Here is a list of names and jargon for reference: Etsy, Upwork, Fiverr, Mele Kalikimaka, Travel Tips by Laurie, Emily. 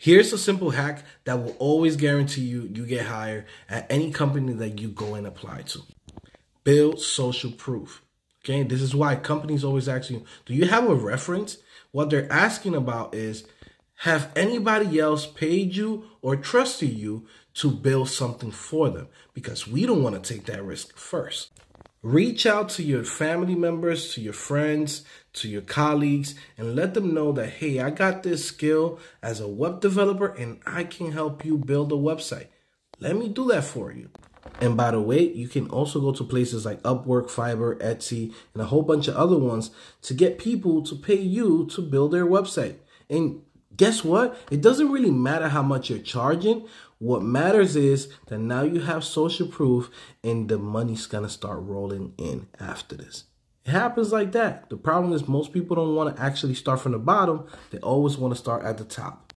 Here's a simple hack that will always guarantee you get hired at any company that you go and apply to. Build social proof. Okay, this is why companies always ask you, do you have a reference? What they're asking about is, have anybody else paid you or trusted you to build something for them? Because we don't want to take that risk first. Reach out to your family members, to your friends, to your colleagues, and let them know that, hey, I got this skill as a web developer and I can help you build a website. Let me do that for you. And by the way, you can also go to places like Upwork, Fiverr, Etsy, and a whole bunch of other ones to get people to pay you to build their website. And guess what? It doesn't really matter how much you're charging. What matters is that now you have social proof and the money's gonna start rolling in after this. It happens like that. The problem is most people don't want to actually start from the bottom. They always want to start at the top.